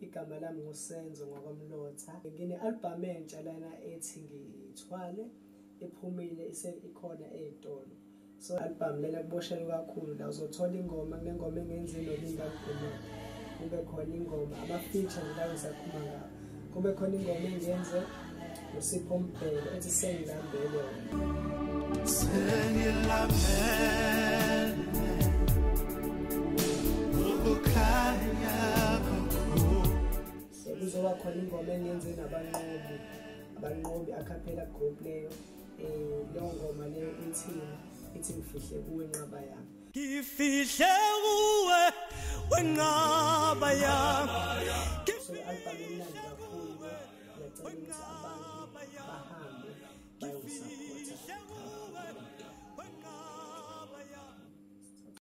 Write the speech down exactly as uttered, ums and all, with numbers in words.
igama lami nguSenzo ngwakwamlotha ngine-albhamu entsha lana ethi ngithwale ephumile ikhona ey'tolo so i-albhamu lena kuboshelwe kakhulu la uzothola ingoma kunengoma engenziwe nolinda kukhuluma kube khona ingoma ama-feature ngilawo sakhuluma ngawo kube khona ingoma engenze uSipho Mbhele ethi sengilambele sengilambele kuzoba khona ingoma engenze nabanqobi abanqobi acapella group leyo eh leyo ngoma leyo ithi ithi ngifihle kuwe nqaba yami ngifihle kuwe wenqaba yami ngifihle kuwe wenqaba yami.